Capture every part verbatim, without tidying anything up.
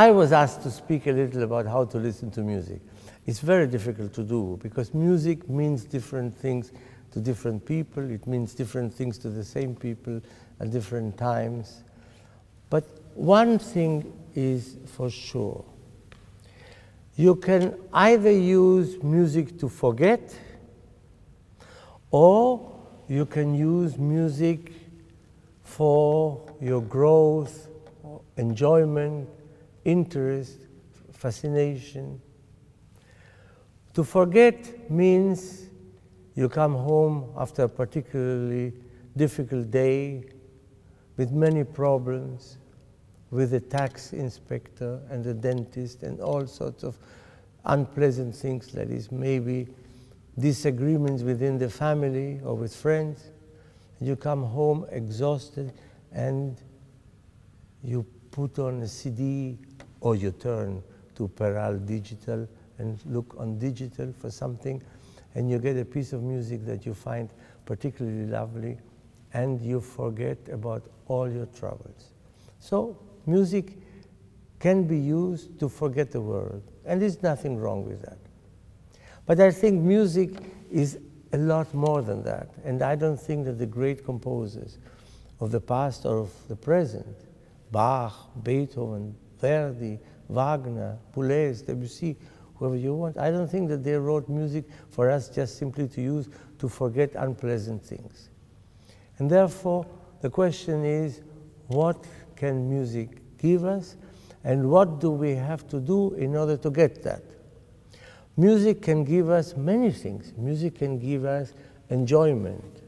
I was asked to speak a little about how to listen to music. It's very difficult to do because music means different things to different people. It means different things to the same people at different times. But one thing is for sure. You can either use music to forget, or you can use music for your growth, enjoyment, interest, fascination. To forget means you come home after a particularly difficult day with many problems, with a tax inspector and a dentist and all sorts of unpleasant things like this, maybe disagreements within the family or with friends. You come home exhausted and you put on a C D or you turn to Peral Digital and look on digital for something, and you get a piece of music that you find particularly lovely and you forget about all your troubles. So music can be used to forget the world, and there's nothing wrong with that. But I think music is a lot more than that, and I don't think that the great composers of the past or of the present, Bach, Beethoven, Verdi, Wagner, Poulenc, Debussy, whoever you want, I don't think that they wrote music for us just simply to use to forget unpleasant things. And therefore, the question is, what can music give us, and what do we have to do in order to get that? Music can give us many things. Music can give us enjoyment,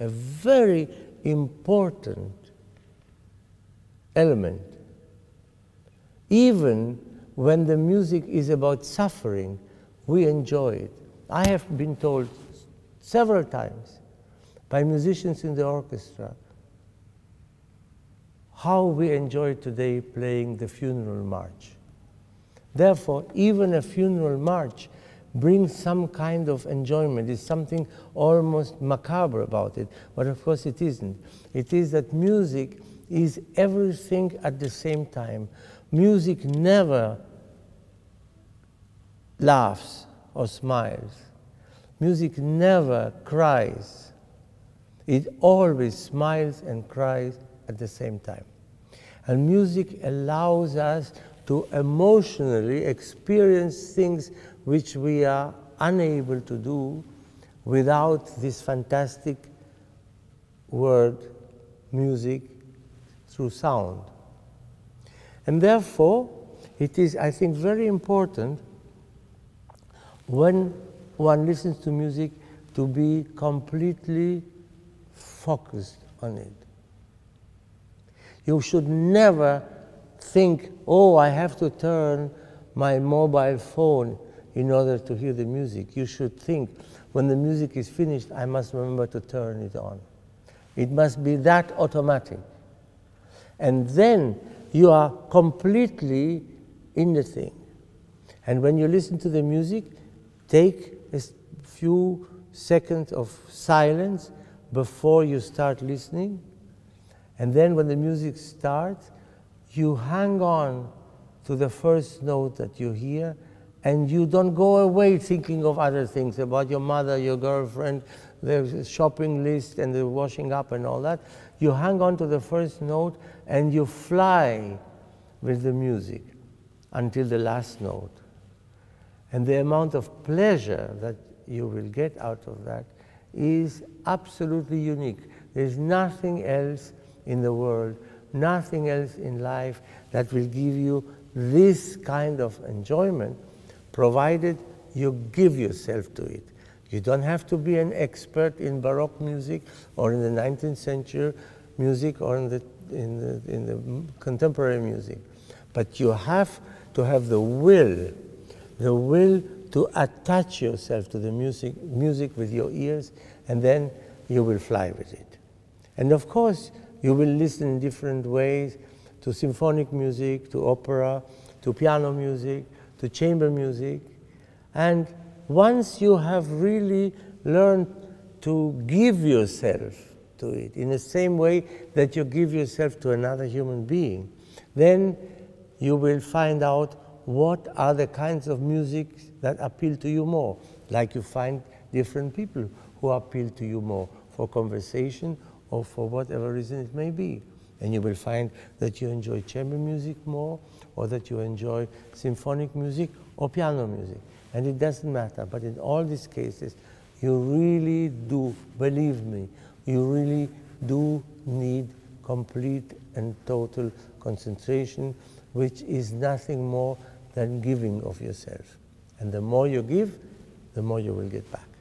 a very important element. Even when the music is about suffering, we enjoy it. I have been told several times by musicians in the orchestra how we enjoy today playing the funeral march. Therefore, even a funeral march brings some kind of enjoyment. There's something almost macabre about it, but of course it isn't. It is that music is everything at the same time. Music never laughs or smiles. Music never cries. It always smiles and cries at the same time. And music allows us to emotionally experience things which we are unable to do without this fantastic word, music, through sound. And therefore, it is, I think, very important when one listens to music to be completely focused on it. You should never think, oh, I have to turn my mobile phone in order to hear the music. You should think, when the music is finished, I must remember to turn it on. It must be that automatic. And then you are completely in the thing. And when you listen to the music, take a few seconds of silence before you start listening. And then when the music starts, you hang on to the first note that you hear, and you don't go away thinking of other things, about your mother, your girlfriend, the shopping list, and the washing up and all that. You hang on to the first note, and you fly with the music until the last note. And the amount of pleasure that you will get out of that is absolutely unique. There's nothing else in the world, nothing else in life that will give you this kind of enjoyment, provided you give yourself to it. You don't have to be an expert in Baroque music or in the nineteenth century music or in the, in the, in the contemporary music. But you have to have the will, the will to attach yourself to the music, music with your ears, and then you will fly with it. And of course, you will listen in different ways to symphonic music, to opera, to piano music, to chamber music. And once you have really learned to give yourself to it in the same way that you give yourself to another human being, then you will find out what are the kinds of music that appeal to you more, like you find different people who appeal to you more for conversation or for whatever reason it may be. And you will find that you enjoy chamber music more, or that you enjoy symphonic music or piano music. And it doesn't matter, but in all these cases, you really do, believe me, you really do need complete and total concentration, which is nothing more than giving of yourself. And the more you give, the more you will get back.